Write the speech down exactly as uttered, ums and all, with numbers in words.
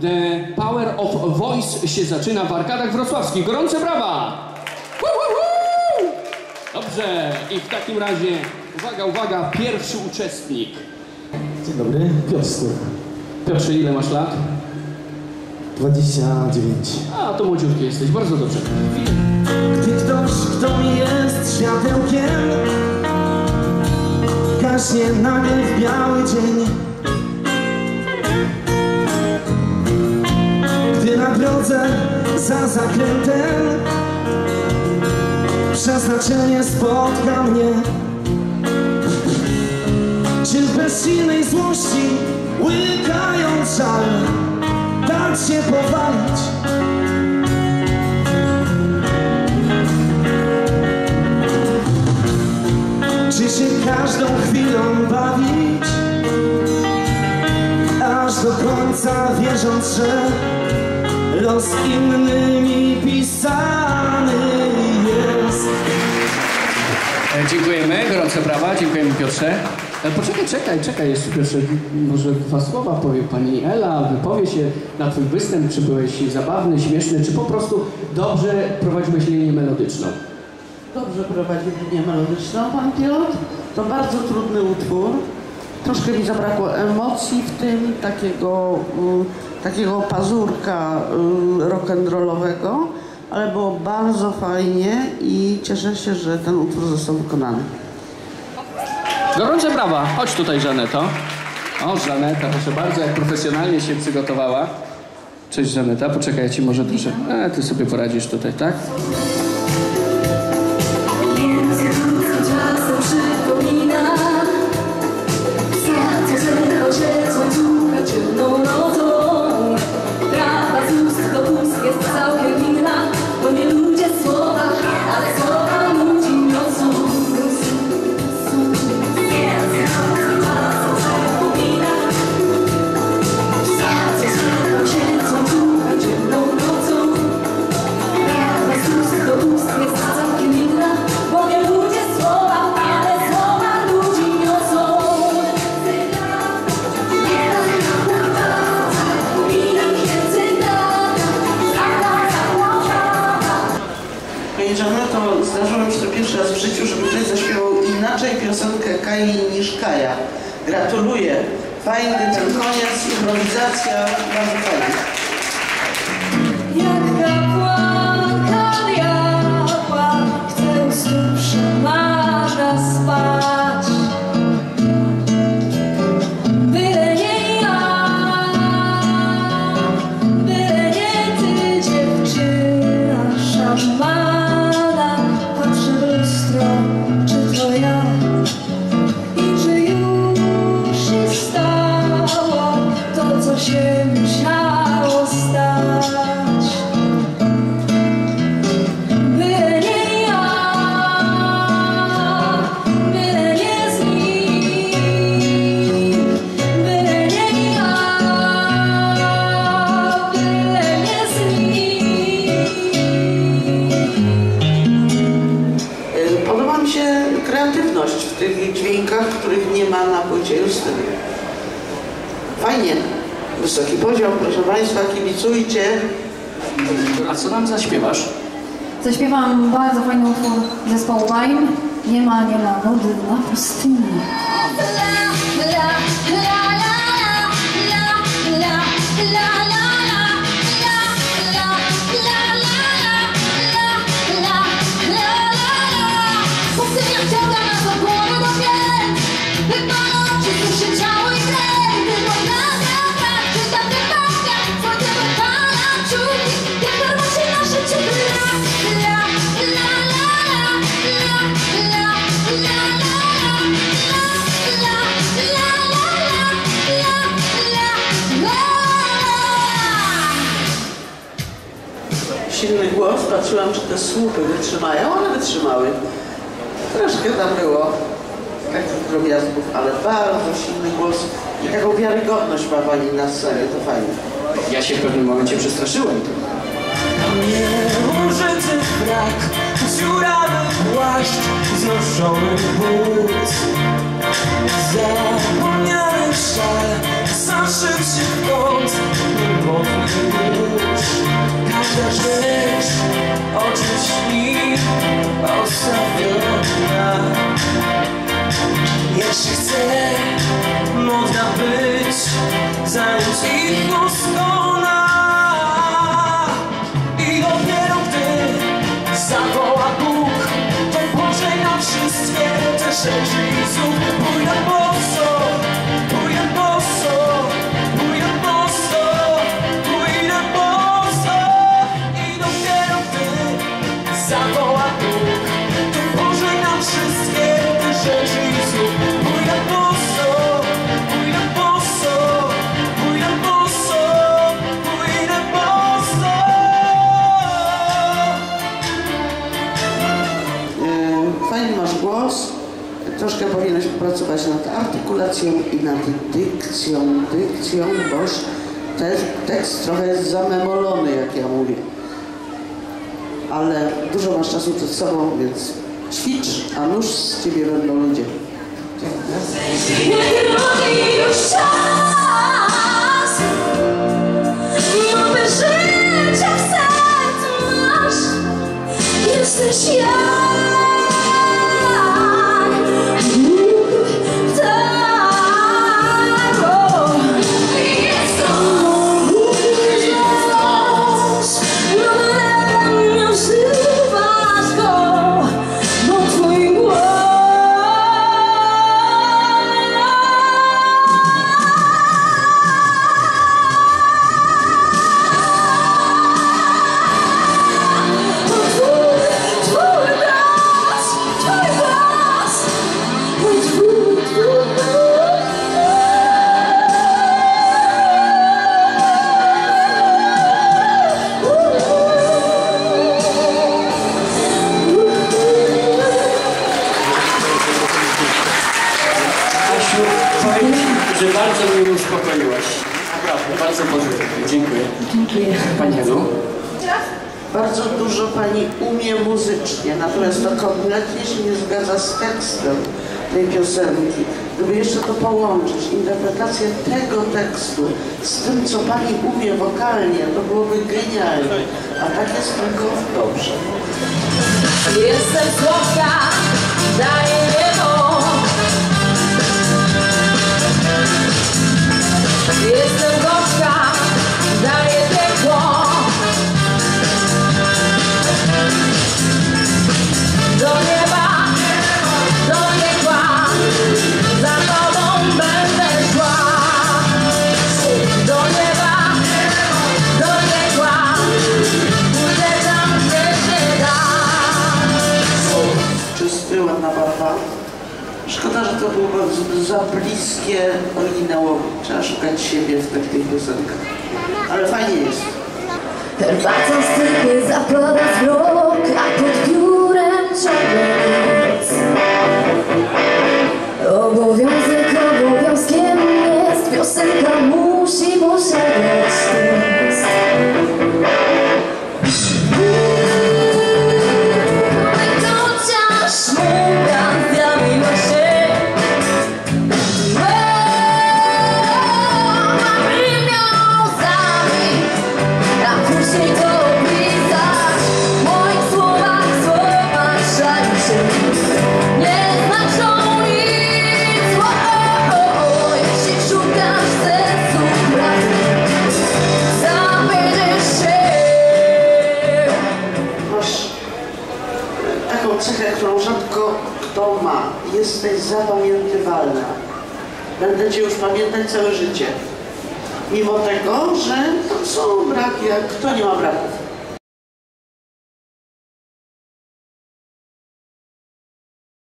The Power of Voice się zaczyna w Arkadach Wrocławskich. Gorące brawa! Dobrze, i w takim razie, uwaga, uwaga, pierwszy uczestnik. Dzień dobry, Piotr. Piotrze, ile masz lat? dwadzieścia dziewięć. A, to młodziutki jesteś, bardzo dobrze. Gdy ktoś, kto jest światełkiem, gaśnie nagle w biały dzień. Gdy na drodze za zakrętem przeznaczenie spotka mnie, czy bez silnej złości łykając żal dam się powalić. Czy się każdą chwilą bawić, aż do końca wierząc, że los innymi pisany. Dziękujemy, gorące brawa, dziękujemy Piotrze. Poczekaj, czekaj, czekaj jeszcze Piotrze, może dwa słowa powie pani Ela, wypowie się na twój występ, czy byłeś zabawny, śmieszny, czy po prostu dobrze prowadziłeś linię melodyczną? Dobrze prowadził linię melodyczną pan Piotr, to bardzo trudny utwór, troszkę mi zabrakło emocji w tym, takiego, takiego pazurka rock'n'rollowego. Ale było bardzo fajnie i cieszę się, że ten utwór został wykonany. Gorące brawa. Chodź tutaj, Żaneto. O, Żaneta, proszę bardzo, jak profesjonalnie się przygotowała. Cześć, Żaneta. Poczekaj, ja ci może troszkę... E, ty sobie poradzisz tutaj, tak? Piosenkę Kaji niż Kayah. Gratuluję. Fajny ten koniec, improwizacja, bardzo fajna. Fajnie, wysoki poziom, proszę Państwa, kibicujcie. A co nam zaśpiewasz? Zaśpiewam bardzo fajny utwór zespołu Bajm. Nie ma, nie ma wody na pustyni. Silny głos, patrzyłam, czy te słupy wytrzymają, one wytrzymały. Troszkę tam było takich drobiazgów, ale bardzo silny głos i taką wiarygodność ma pani na scenie, to fajnie. Ja się w pewnym momencie przestraszyłem. Nieużytych brak, dziurawych płaszcz, znoszonych but, zapomnianych szal, zaszyw się w kąt, Ostatnia. Jeśli chcę, można być, zanim ich poskona. I dopiero gdy zawoła Bóg, to Boże na wszystkie te rzeczy i cud. Pójdę boso, pójdę boso, pójdę boso, pójdę boso. I dopiero gdy zawoła Bóg, to Boże na wszystkie te rzeczy i cud. Troszkę powinieneś pracować nad artykulacją i nad dykcją, dykcją, boż też tekst trochę jest zamemolony, jak ja mówię. Ale dużo masz czasu przed sobą, więc ćwicz, a nuż z ciebie będą ludzie. Jesteś ja. Bardzo dużo pani umie muzycznie, natomiast to kompletnie się nie zgadza z tekstem tej piosenki. Gdyby jeszcze to połączyć, interpretację tego tekstu z tym, co pani umie wokalnie, to byłoby genialne. A tak jest tylko dobrze. Jestem słodka, daję niebo. Jestem gorzka, daję piekło. Do nieba, do nieba, za tobą będę szła. Do nieba, do nieba, pójdę tam, gdzie się da. Czy skryłam na barwa? Szkoda, że to było za bliskie oryginałowi. Trzeba szukać siebie w takich piosenkach. Ale fajnie jest. Herbatą stypy zapada zmrok, a pod biurem ciągle nic. Obowiązek obowiązkiem jest, piosenka musi posiadać tekst. Chociaż muga zjawiła się. Jesteś zapamiętywalna. Będę cię już pamiętać całe życie. Mimo tego, że tam są braki, jak kto nie ma braków.